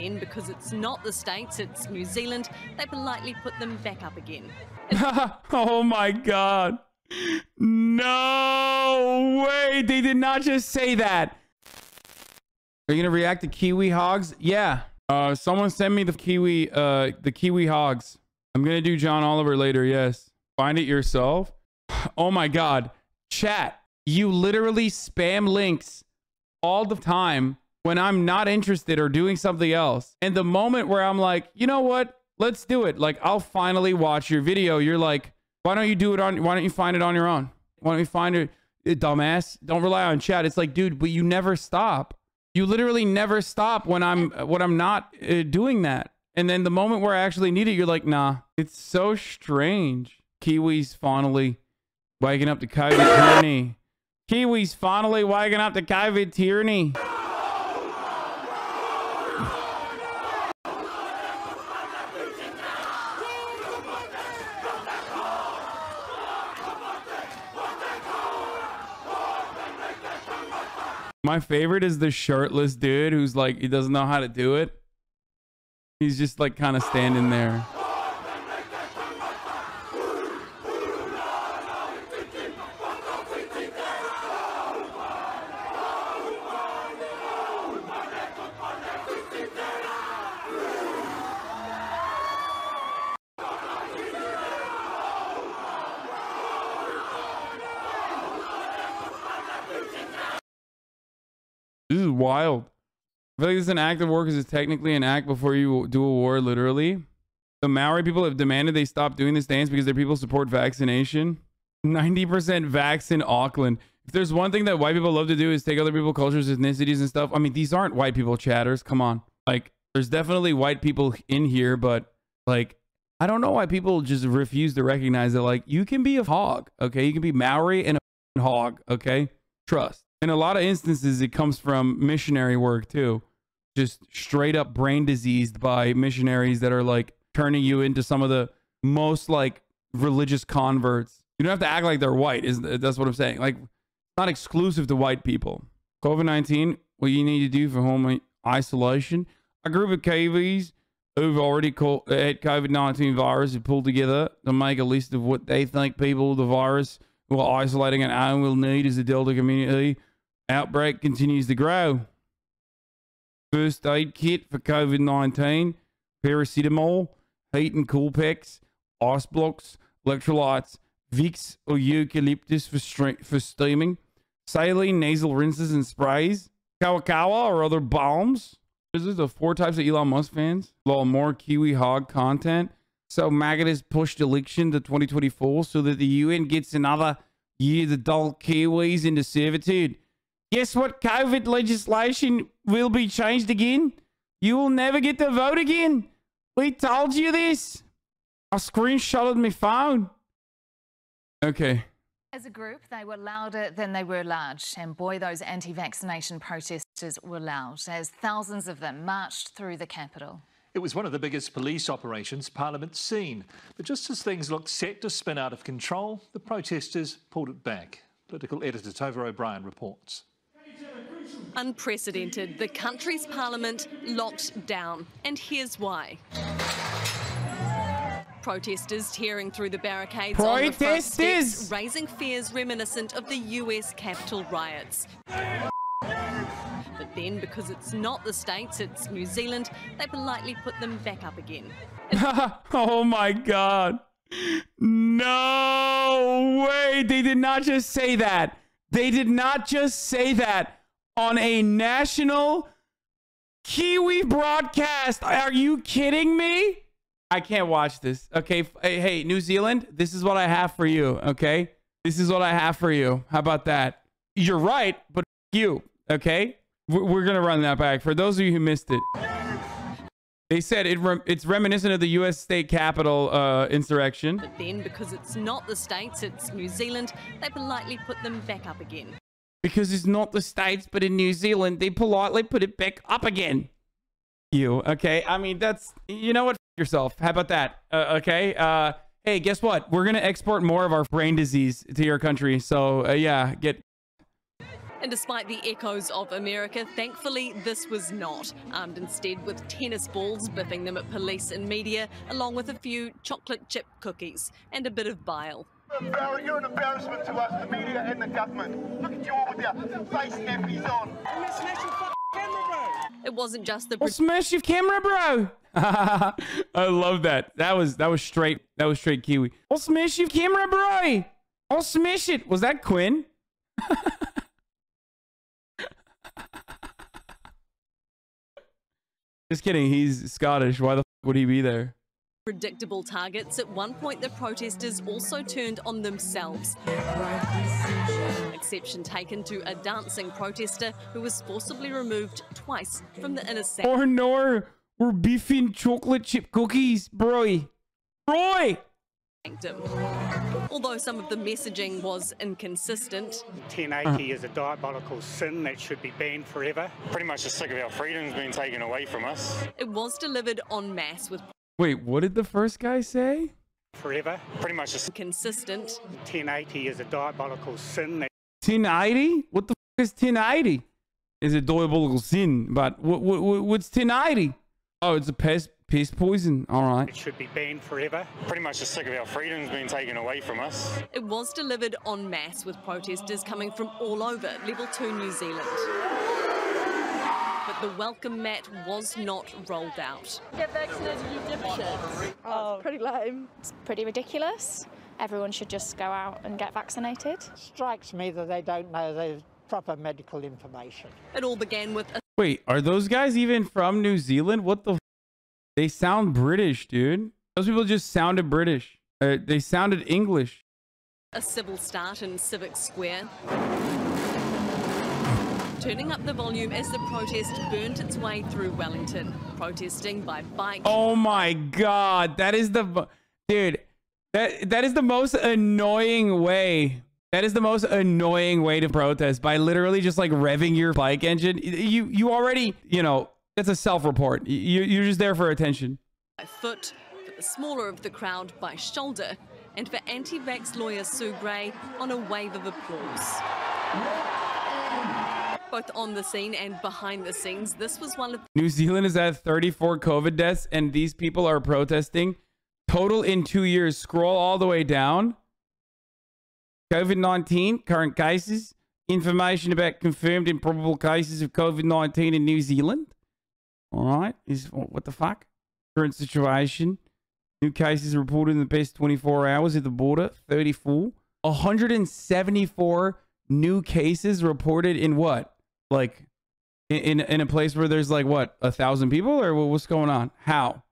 then, because it's not the States, it's New Zealand, they politely put them back up again. Oh my God. No way. They did not just say that. Are you going to react to kiwi hogs? Yeah. Someone send me the kiwi hogs. I'm going to do John Oliver later. Yes. Find it yourself. Oh my God. Chat, you literally spam links all the time when I'm not interested or doing something else. And the moment where I'm like, you know what? Let's do it. Like, I'll finally watch your video. You're like, why don't you find it on your own? Why don't you find it, dumbass? Don't rely on chat. It's like, dude, but you never stop. You literally never stop when I'm not doing that. And then the moment where I actually need it, you're like, nah. It's so strange. Kiwis finally waking up to COVID tyranny. Kiwis finally waking up to COVID tyranny. My favorite is the shirtless dude who's like, he doesn't know how to do it. He's just like kind of standing there. This is wild. I feel like this is an act of war because it's technically an act before you do a war, literally. The Maori people have demanded they stop doing this dance because their people support vaccination. 90% vax in Auckland. If there's one thing that white people love to do is take other people's cultures, ethnicities, and stuff. I mean, these aren't white people chatters. Come on. Like, there's definitely white people in here, but like, I don't know why people just refuse to recognize that. Like, you can be a hog, okay? You can be Maori and a hog, okay? Trust. In a lot of instances, it comes from missionary work too. Just straight up brain diseased by missionaries that are like turning you into some of the most like religious converts. You don't have to act like they're white. That's what I'm saying. Like, not exclusive to white people. COVID-19, what you need to do for home isolation. A group of KVs who've already had COVID-19 virus have pulled together to make a list of what they think people with the virus who are isolating at home will need as the Delta community outbreak continues to grow. First aid kit for COVID-19, paracetamol, heat and cool packs, ice blocks, electrolytes, Vicks or eucalyptus for steaming, saline nasal rinses and sprays, kawakawa or other balms. This is the 4 types of Elon Musk fans. A lot more Kiwi hog content. So Maggot has pushed election to 2024 so that the UN gets another year to dull Kiwis into servitude. Guess what? COVID legislation will be changed again. You will never get to vote again. We told you this. I screenshotted my phone. Okay. As a group, they were louder than they were large. And boy, those anti-vaccination protesters were loud as thousands of them marched through the capital. It was one of the biggest police operations Parliament's seen. But just as things looked set to spin out of control, the protesters pulled it back. Political editor Tova O'Brien reports. Unprecedented, the country's Parliament locked down. And here's why. Protesters tearing through the barricades on the front steps, raising fears reminiscent of the US Capitol riots. But then, because it's not the States, it's New Zealand, they politely put them back up again. Oh my God. No way. They did not just say that. They did not just say that on a national Kiwi broadcast. Are you kidding me? I can't watch this. Okay. Hey, New Zealand, this is what I have for you. Okay. This is what I have for you. How about that? You're right, but you. Okay. We're going to run that back for those of you who missed it. They said it's reminiscent of the U.S. state capitol insurrection. But then, because it's not the States, it's New Zealand, they politely put them back up again. Because it's not the States, but in New Zealand, they politely put it back up again. You, okay? I mean, that's, you know what? F yourself. How about that? Okay? Hey, guess what? We're going to export more of our brain disease to your country. So, yeah, get... And despite the echoes of America, thankfully this was not, armed instead with tennis balls, bipping them at police and media, along with a few chocolate chip cookies and a bit of bile. You're an embarrassment to us, the media and the government. Look at you all with your face nappies on. And smash your fucking camera, bro. It wasn't just the... Well, smash your camera, bro. I love that. That was straight Kiwi. I'll smash your camera, bro. I'll smash it. Was that Quinn? Just kidding. He's Scottish. Why the f would he be there? Predictable targets. At one point, the protesters also turned on themselves. Exception taken to a dancing protester who was forcibly removed twice from the inner sanctum. Oh no, we're beefing chocolate chip cookies, bro. Bro! Although some of the messaging was inconsistent. 1080 is a diabolical sin that should be banned forever. Pretty much the sick of our freedoms being taken away from us. It was delivered en masse with... Wait, what did the first guy say? Forever. Pretty much just consistent. 1080 is a diabolical sin. 1080? What the f is 1080? Is a diabolical sin, but what's 1080? Oh, it's a pest poison. All right. It should be banned forever. Pretty much just sick of our freedoms being taken away from us. It was delivered en masse with protesters coming from all over level 2 New Zealand. The welcome mat was not rolled out. Get vaccinated, you dipshits. Oh, it's pretty lame. It's pretty ridiculous. Everyone should just go out and get vaccinated. Strikes me that they don't know the proper medical information. It all began with a... Wait, are those guys even from New Zealand? What the f? They sound British, dude. Those people just sounded British. They sounded English. A civil start in Civic Square. Turning up the volume as the protest burnt its way through Wellington, protesting by bike. Oh my God, that is the... Dude, that is the most annoying way. That is the most annoying way to protest, by literally just like revving your bike engine. You already, you know, that's a self-report. You're just there for attention. By foot, for the smaller of the crowd by shoulder, and for anti-vax lawyer Sue Gray on a wave of applause. Both on the scene and behind the scenes, this was one of... New Zealand has had 34 COVID deaths, and these people are protesting. Total in 2 years. Scroll all the way down. COVID-19, current cases. Information about confirmed and probable cases of COVID-19 in New Zealand. All right. Is what the fuck? Current situation. New cases reported in the past 24 hours at the border. 34. 174 new cases reported in what? Like in a place where there's like what, 1,000 people, or what's going on? How?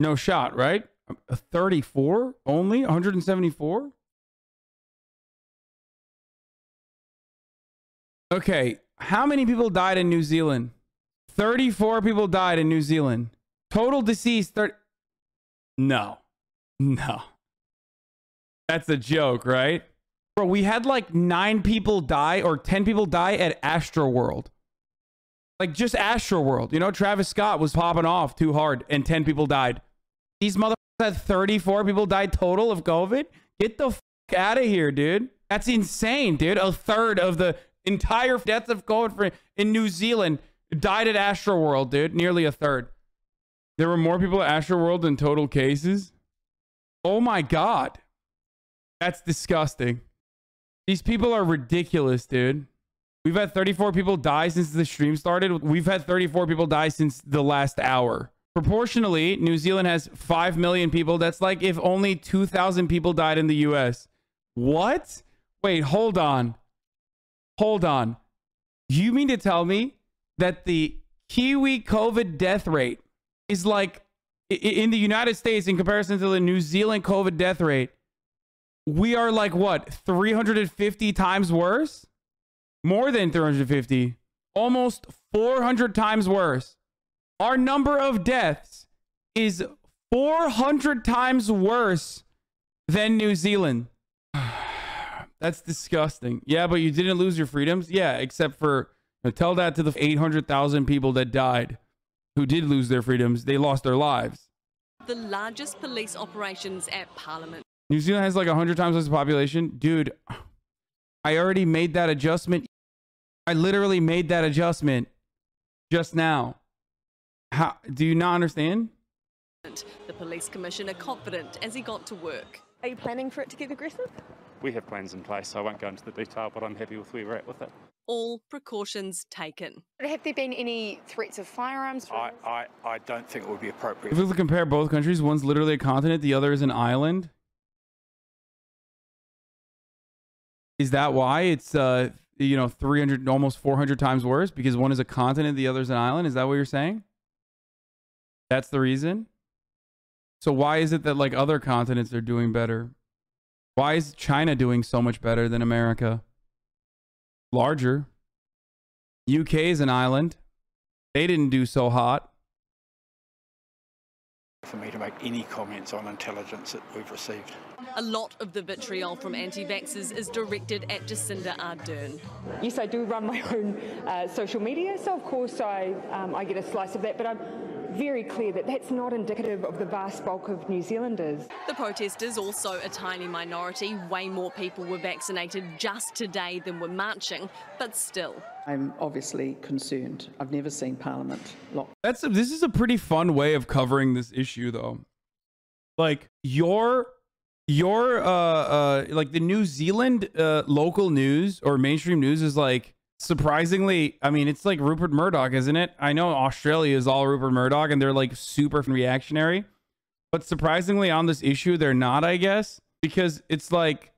No shot, right? 34 only, 174. Okay, how many people died in New Zealand? 34 people died in New Zealand. Total deceased 30. No. That's a joke, right? Bro, we had like 9 people die or 10 people die at Astroworld. Like just Astroworld. You know, Travis Scott was popping off too hard and 10 people died. These motherfuckers had 34 people died total of COVID. Get the f out of here, dude. That's insane, dude. A third of the entire deaths of COVID in New Zealand died at Astroworld, dude. Nearly a third. There were more people at Astroworld than total cases. Oh my God. That's disgusting. These people are ridiculous, dude. We've had 34 people die since the stream started. We've had 34 people die since the last hour. Proportionally, New Zealand has 5 million people. That's like if only 2,000 people died in the US. What? Wait, hold on. Hold on. You mean to tell me that the Kiwi COVID death rate is like... in the United States, in comparison to the New Zealand COVID death rate, we are like, what, 350 times worse? More than 350. Almost 400 times worse. Our number of deaths is 400 times worse than New Zealand. That's disgusting. Yeah, but you didn't lose your freedoms? Yeah, except for, you know, tell that to the 800,000 people that died, who did lose their freedoms. They lost their lives. The largest police operations at Parliament. New Zealand has like 100 times less population. Dude, I already made that adjustment. I literally made that adjustment just now. How do you not understand? The police commissioner confident as he got to work. Are you planning for it to get aggressive? We have plans in place. I won't go into the detail, but I'm happy with where we're at with it. All precautions taken. Have there been any threats of firearms? I don't think it would be appropriate. If we compare both countries, one's literally a continent, the other is an island. Is that why it's, you know, 300, almost 400 times worse? Because one is a continent, the other is an island? Is that what you're saying? That's the reason? So why is it that like other continents are doing better? Why is China doing so much better than America? Larger. UK is an island. They didn't do so hot. For me to make any comments on intelligence that we've received. A lot of the vitriol from anti-vaxxers is directed at Jacinda Ardern. Yes, I do run my own social media, so of course I get a slice of that, but I'm very clear that that's not indicative of the vast bulk of New Zealanders. The protesters, also a tiny minority, way more people were vaccinated just today than were marching, but still. I'm obviously concerned. I've never seen Parliament locked. This is a pretty fun way of covering this issue, though. Like, like the New Zealand local news or mainstream news is like, surprisingly, I mean, it's like Rupert Murdoch, isn't it? I know Australia is all Rupert Murdoch and they're like super reactionary, but surprisingly on this issue, they're not, I guess, because it's like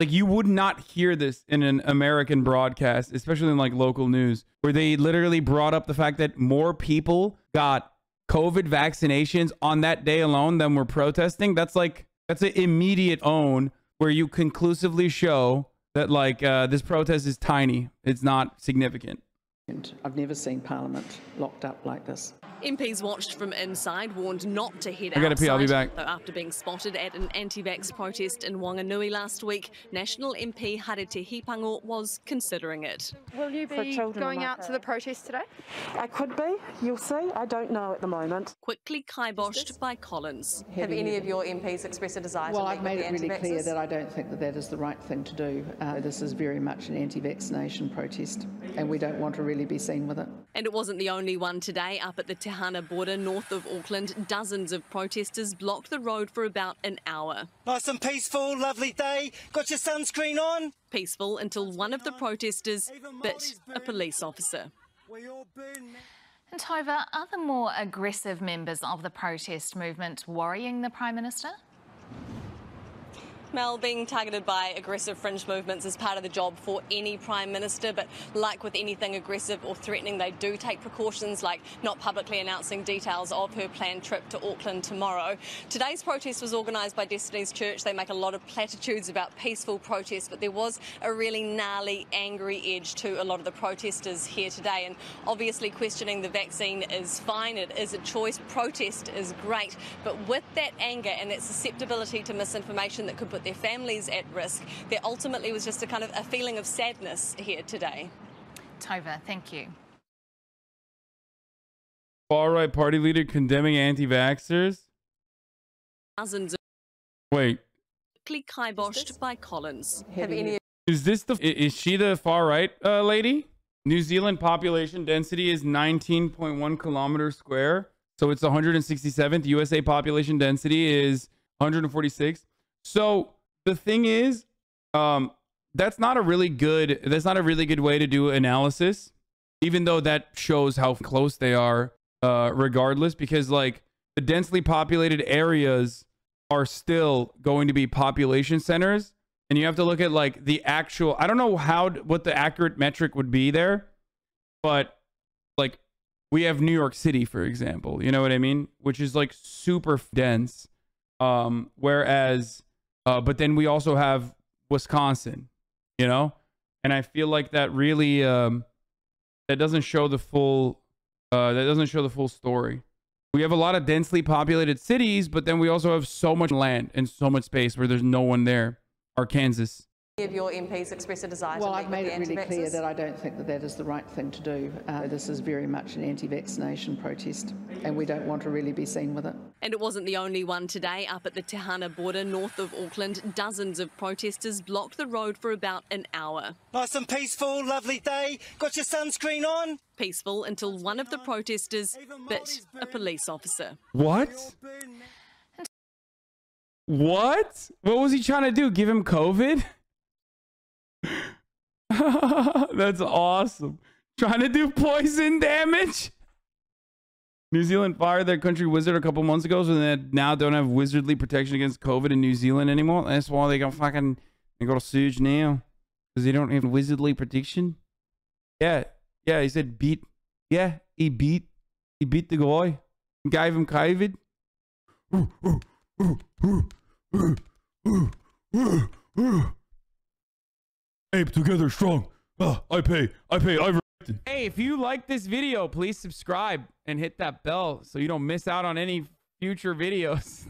you would not hear this in an American broadcast, especially in like local news, where they literally brought up the fact that more people got COVID vaccinations on that day alone than were protesting. That's like, that's an immediate own where you conclusively show that like this protest is tiny. It's not significant. I've never seen Parliament locked up like this. MPs watched from inside, warned not to head outside. I gotta pee, I'll be back. Though after being spotted at an anti-vax protest in Wanganui last week, National MP Harete Hipango was considering it. Will you be going out to the protest today? I could be. You'll see. I don't know at the moment. Quickly kiboshed by Collins. Have any of your MPs expressed a desire to leave with the anti-vaxxers? Well, I've made it really clear that I don't think that that is the right thing to do. This is very much an anti-vaccination protest, and we don't want to really be seen with it. And it wasn't the only one today. Up at the Tehana border north of Auckland, dozens of protesters blocked the road for about an hour. Nice and peaceful, lovely day. Got your sunscreen on? Peaceful until one of the protesters bit a police officer. And Tova, are the more aggressive members of the protest movement worrying the Prime Minister? Mel, being targeted by aggressive fringe movements is part of the job for any Prime Minister, but like with anything aggressive or threatening, they do take precautions, like not publicly announcing details of her planned trip to Auckland tomorrow. Today's protest was organised by Destiny's Church. They make a lot of platitudes about peaceful protests, but there was a really gnarly, angry edge to a lot of the protesters here today. And obviously questioning the vaccine is fine, it is a choice, protest is great, but with that anger and that susceptibility to misinformation that could put their families at risk, there ultimately was just a kind of a feeling of sadness here today. Tova, thank you. Far-right party leader condemning anti-vaxxers? Wait. Kiboshed by Collins. Is she the far-right lady? New Zealand population density is 19.1 kilometers square, so it's 167th. USA population density is 146. So the thing is, that's not a really good way to do analysis, even though that shows how close they are, regardless, because like the densely populated areas are still going to be population centers. And you have to look at like the actual, I don't know what the accurate metric would be there, but like we have New York City, for example, you know what I mean? Which is like super dense. Whereas, but then we also have Wisconsin, you know, and I feel like that really that doesn't show the full story. We have a lot of densely populated cities, but then we also have so much land and so much space where there's no one there. Arkansas. Have your MPs expressed a desire? Well, I've made it really clear that I don't think that that is the right thing to do. This is very much an anti-vaccination protest, and we don't want to really be seen with it. And it wasn't the only one today. Up at the Tehana border north of Auckland, dozens of protesters blocked the road for about an hour. Nice and peaceful, lovely day. Got your sunscreen on? Peaceful until one of the protesters bit a police officer. What? What? What was he trying to do? Give him COVID? That's awesome. Trying to do poison damage? New Zealand fired their country wizard a couple months ago, so they now don't have wizardly protection against COVID in New Zealand anymore. That's why they got fucking, they got a surge now. Because they don't have wizardly protection. Yeah. Yeah, he said beat. Yeah, he beat the guy. Gave him COVID. Ape together strong. I pay. Hey, if you like this video, please subscribe and hit that bell so you don't miss out on any future videos.